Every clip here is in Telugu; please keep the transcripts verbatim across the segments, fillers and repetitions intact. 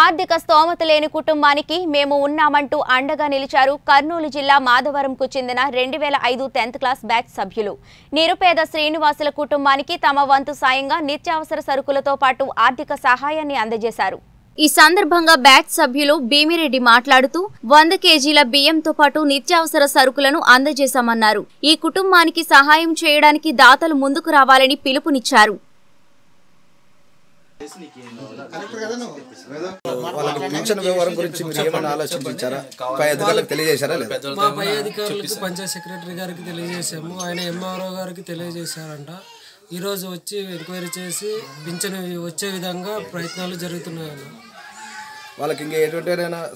ఆర్థిక స్తోమత లేని కుటుంబానికి మేము ఉన్నామంటూ అండగా నిలిచారు కర్నూలు జిల్లా మాధవరంకు చెందిన రెండు వేల ఐదు పదో క్లాస్ బ్యాచ్ సభ్యులు. నిరుపేద శ్రీనివాసుల కుటుంబానికి తమ వంతు సాయంగా నిత్యావసర సరుకులతో పాటు ఆర్థిక సహాయాన్ని అందజేశారు. ఈ సందర్భంగా బ్యాచ్ సభ్యులు భీమిరెడ్డి మాట్లాడుతూ వంద కేజీల బియ్యంతో పాటు నిత్యావసర సరుకులను అందజేశామన్నారు. ఈ కుటుంబానికి సహాయం చేయడానికి దాతలు ముందుకు రావాలని పిలుపునిచ్చారు. ఈ రోజు వచ్చి ఎంక్వైరీ చేసి పింఛను వచ్చే విధంగా ప్రయత్నాలు జరుగుతున్నాయి. వాళ్ళకి ఇంకా ఎటువంటి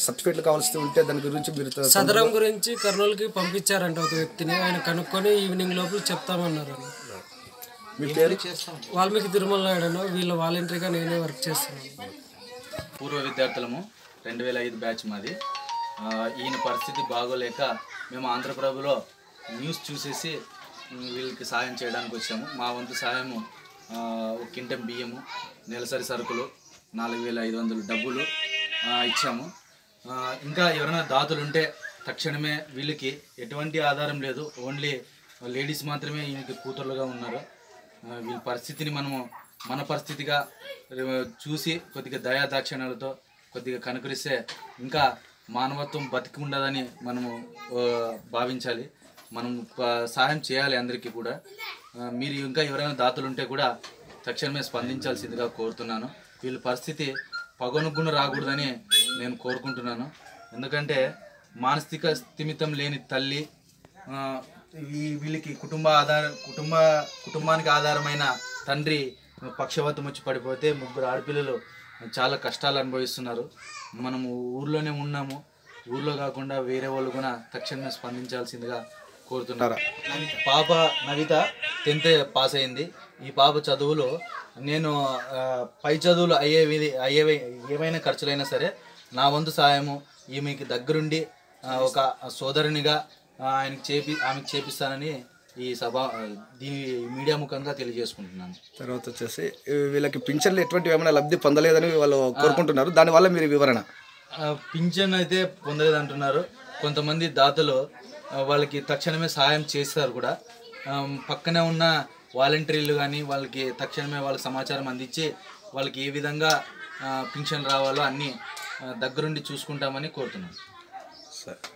సర్టిఫికెట్లు కావాల్సి ఉంటే దాని గురించి మీరు సదరం గురించి కర్నూలుకి పంపించారంట. ఒక వ్యక్తిని ఆయన కనుక్కొని ఈవినింగ్ లోపల చెప్తామన్నారు. మీ పేరు? వాల్మీకి తిరుమల నాయుడు. వీళ్ళ వాలంటీర్గా నేనే వర్క్ చేస్తున్నాను. పూర్వ విద్యార్థులము, రెండు వేల ఐదు బ్యాచ్ మాది. ఈయన పరిస్థితి బాగోలేక మేము ఆంధ్రప్రభలో న్యూస్ చూసేసి వీళ్ళకి సాయం చేయడానికి వచ్చాము. మా వంతు సాయము ఒక కింటం బియ్యము, నెలసరి సరుకులు నాలుగు వేల ఐదు వందలు డబ్బులు ఇచ్చాము. ఇంకా ఎవరైనా దాతలుంటే తక్షణమే, వీళ్ళకి ఎటువంటి ఆధారం లేదు, ఓన్లీ లేడీస్ మాత్రమే వీళ్ళకి కూతుర్లుగా ఉన్నారు. వీళ్ళ పరిస్థితిని మనము మన పరిస్థితిగా చూసి కొద్దిగా దయా దాక్షిణ్యాలతో కొద్దిగా కనుకరిస్తే ఇంకా మానవత్వం బతికి ఉండదని మనము భావించాలి. మనం సహాయం చేయాలి అందరికీ కూడా. మీరు ఇంకా ఎవరైనా దాతలు ఉంటే కూడా తక్షణమే స్పందించాల్సిందిగా కోరుతున్నాను. వీళ్ళ పరిస్థితి పగనుగుణ రాకూడదని నేను కోరుకుంటున్నాను. ఎందుకంటే మానసిక స్థిమితం లేని తల్లి, వీళ్ళకి కుటుంబ ఆధార కుటుంబ కుటుంబానికి ఆధారమైన తండ్రి పక్షవాతం వచ్చి పడిపోతే ముగ్గురు ఆడపిల్లలు చాలా కష్టాలు అనుభవిస్తున్నారు. మనము ఊర్లోనే ఉన్నాము. ఊర్లో కాకుండా వేరే వాళ్ళు కూడా తక్షణమే స్పందించాల్సిందిగా కోరుతున్నారా. పాప నవిత టెన్త్ పాస్ అయింది. ఈ పాప చదువులో నేను పై చదువులు అయ్యేవి అయ్యేవి ఏమైనా ఖర్చులైనా సరే నా వంతు సాయము ఈమెకి దగ్గరుండి ఒక సోదరునిగా ఆయనకి చేపి ఆమెకు చేపిస్తానని ఈ సభ దీని మీడియా ముఖంగా తెలియజేసుకుంటున్నాను. తర్వాత వచ్చేసి వీళ్ళకి పింఛన్లు ఎటువంటి ఏమైనా లబ్ధి పొందలేదని వాళ్ళు కోరుకుంటున్నారు. దానివల్ల మీరు వివరణ. పింఛన్ అయితే పొందలేదు అంటున్నారు. కొంతమంది దాతలు వాళ్ళకి తక్షణమే సహాయం చేస్తారు కూడా. పక్కనే ఉన్న వాలంటీర్లు కానీ వాళ్ళకి తక్షణమే వాళ్ళకి సమాచారం అందించి వాళ్ళకి ఏ విధంగా పింఛన్ రావాలో అన్నీ దగ్గరుండి చూసుకుంటామని కోరుతున్నాను. సరే.